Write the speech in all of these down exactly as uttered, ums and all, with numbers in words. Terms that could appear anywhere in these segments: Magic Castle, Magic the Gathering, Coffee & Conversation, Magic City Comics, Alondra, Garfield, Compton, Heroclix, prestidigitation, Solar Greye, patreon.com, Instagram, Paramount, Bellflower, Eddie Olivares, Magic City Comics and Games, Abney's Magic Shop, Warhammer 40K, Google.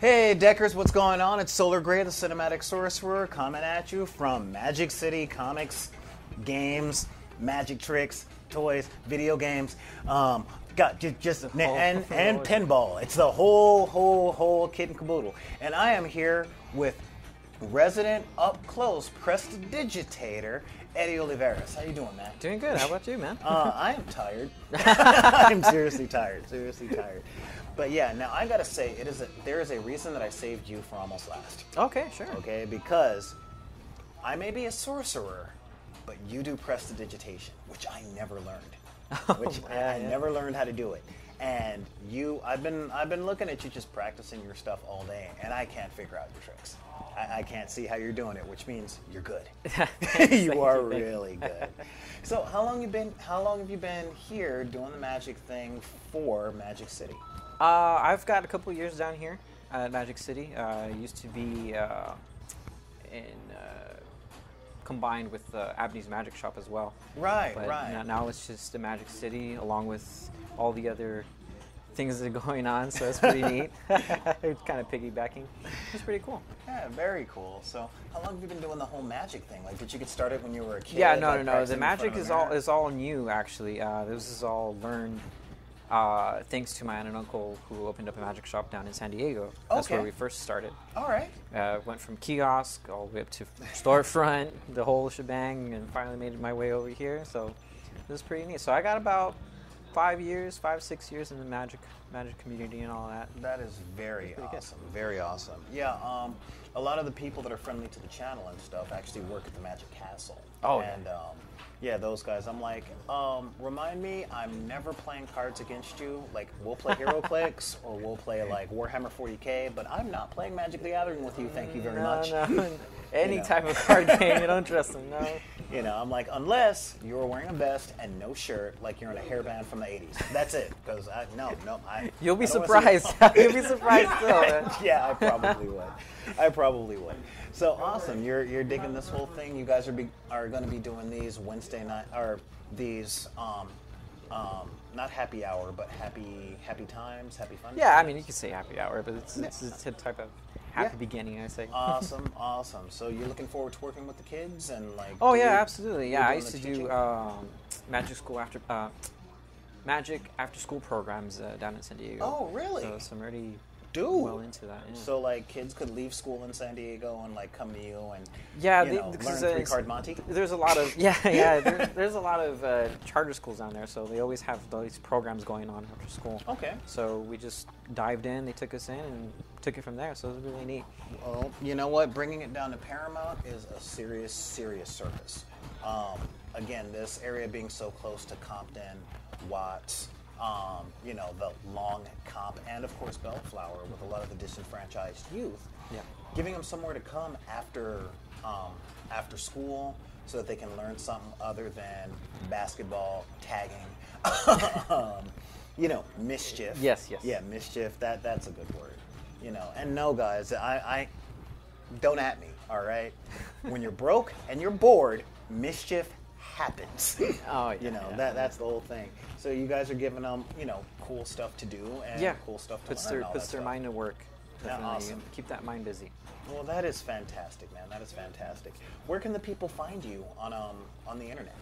Hey Deckers, what's going on? It's Solar Greye, the Cinematic Sorcerer, coming at you from Magic City Comics, games, magic tricks, toys, video games, um, got just, just and, and, and pinball. It's the whole, whole, whole kit and caboodle. And I am here with resident up close prestidigitator Eddie Olivares. How you doing, man? Doing good. How about you, man? uh, I am tired. I'm seriously tired. Seriously tired. But yeah, now I gotta say, it is a, there is a reason that I saved you for almost last. Okay, sure. Okay, because I may be a sorcerer, but you do prestidigitation, which I never learned. Oh, which I, I never learned how to do it. And you, I've been, I've been looking at you just practicing your stuff all day, and I can't figure out your tricks. I, I can't see how you're doing it, which means you're good. You are really good. So, how long you been? How long have you been here doing the magic thing for Magic City? Uh, I've got a couple years down here at Magic City. Uh, I used to be uh, in uh, combined with uh, Abney's Magic Shop as well. Right, but right. Now, now it's just the Magic City, along with all the other things that are going on, so that's pretty neat. It's kind of piggybacking. It's pretty cool. Yeah, very cool. So, how long have you been doing the whole magic thing? Like, did you get started when you were a kid? Yeah, no, like, no, no. The magic is all is all new, actually. Uh, this is all learned uh, thanks to my aunt and uncle who opened up a magic shop down in San Diego. That's okay. Where we first started. All right. Uh, went from kiosk all the way up to storefront, the whole shebang, and finally made my way over here. So, it was pretty neat. So, I got about Five years, five, six years in the magic magic community and all that. That is very awesome. Good. Very awesome. Yeah, um, a lot of the people that are friendly to the channel and stuff actually work at the Magic Castle. Oh, and yeah. Um, yeah, those guys. I'm like, um, remind me, I'm never playing cards against you. Like, we'll play Heroclix or we'll play like Warhammer forty K, but I'm not playing Magic the Gathering with you. Thank you very no, much. No. Any you know. type of card game, you don't trust them, no. You know, I'm like, unless you're wearing a vest and no shirt, like you're in a hairband from the eighties. That's it, because I, no, no, I. You'll be I surprised. You'll be surprised still. Man. Yeah, I probably would. I probably would. So awesome, you're you're digging this whole thing. You guys are be are going to be doing these Wednesday night, or these um, um, not happy hour, but happy happy times, happy fun. Yeah, times. I mean, you can say happy hour, but it's it's, it's a type of. Happy yeah. beginning, I say. Awesome, awesome. So you're looking forward to working with the kids and like. Oh yeah, absolutely. Yeah, I used to teaching? do um, magic school after uh, magic after school programs uh, down in San Diego. Oh really? So, so I'm already Dude. well into that. Yeah. So like kids could leave school in San Diego and like come to you and yeah, you know, learn three card Monty. There's a lot of yeah yeah there, there's a lot of uh, charter schools down there, so they always have these programs going on after school. Okay. So we just dived in. They took us in and took it from there, so it was really neat. Well, you know what? Bringing it down to Paramount is a serious, serious service. Um, again, this area being so close to Compton, Watts, um, you know, the long comp, and of course Bellflower with a lot of the disenfranchised youth. Yeah. Giving them somewhere to come after um, after school so that they can learn something other than basketball, tagging, um, you know, mischief. Yes, yes. Yeah, mischief. That that's a good word. You know, and no, guys, I, I don't at me, all right? When you're broke and you're bored, mischief happens. Oh, yeah, you know, yeah, that that's the whole thing. So you guys are giving them, you know, cool stuff to do and yeah. cool stuff to puts learn. Their, puts their stuff. mind to work. Definitely. Awesome. Keep that mind busy. Well, that is fantastic, man. That is fantastic. Where can the people find you on um on the internet?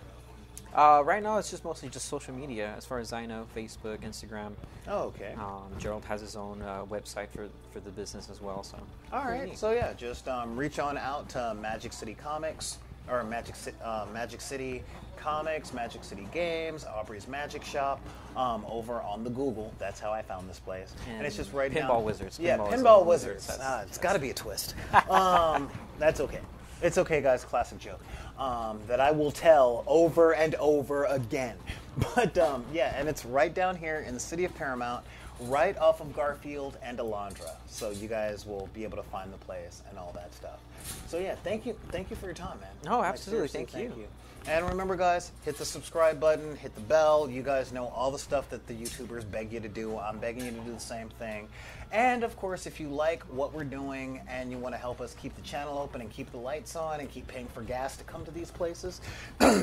Uh, right now, it's just mostly just social media, as far as I know, Facebook, Instagram. Oh, okay. Um, Gerald has his own uh, website for for the business as well. So. All right. So yeah, just um, reach on out to Magic City Comics or Magic uh, Magic City Comics, Magic City Games, Aubrey's Magic Shop, um, over on the Google. That's how I found this place, and, and it's just right down. Pinball Wizards. Yeah, Pinball, pinball Wizards. wizards. Ah, it's got to be a twist. um, that's okay. It's okay, guys, classic joke um, that I will tell over and over again. But, um, yeah, and it's right down here in the city of Paramount, right off of Garfield and Alondra. So you guys will be able to find the place and all that stuff. So, yeah, thank you. Thank you for your time, man. No, absolutely. Thank, thank you. you. And remember, guys, hit the subscribe button, hit the bell. You guys know all the stuff that the YouTubers beg you to do. I'm begging you to do the same thing. And, of course, if you like what we're doing and you want to help us keep the channel open and keep the lights on and keep paying for gas to come to these places,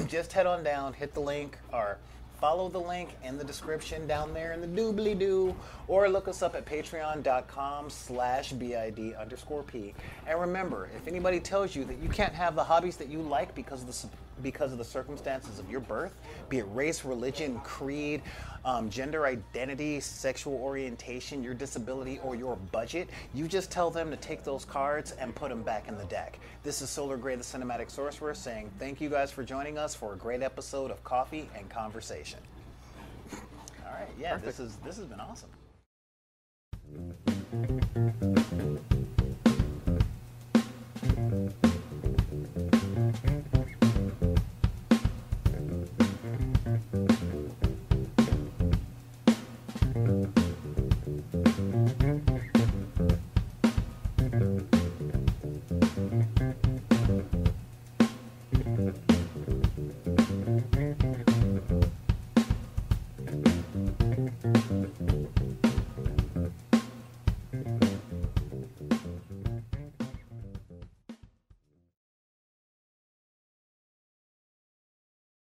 just head on down, hit the link, or follow the link in the description down there in the doobly-doo, or look us up at patreon.com slash BID underscore P. And remember, if anybody tells you that you can't have the hobbies that you like because of the, because of the circumstances of your birth, be it race, religion, creed, um, gender identity, sexual orientation, your disability, or your budget, you just tell them to take those cards and put them back in the deck. This is Solar Greye, the Cinematic Sorcerer, saying thank you guys for joining us for a great episode of Coffee and Conversation. All right, yeah, perfect. this is this has been awesome.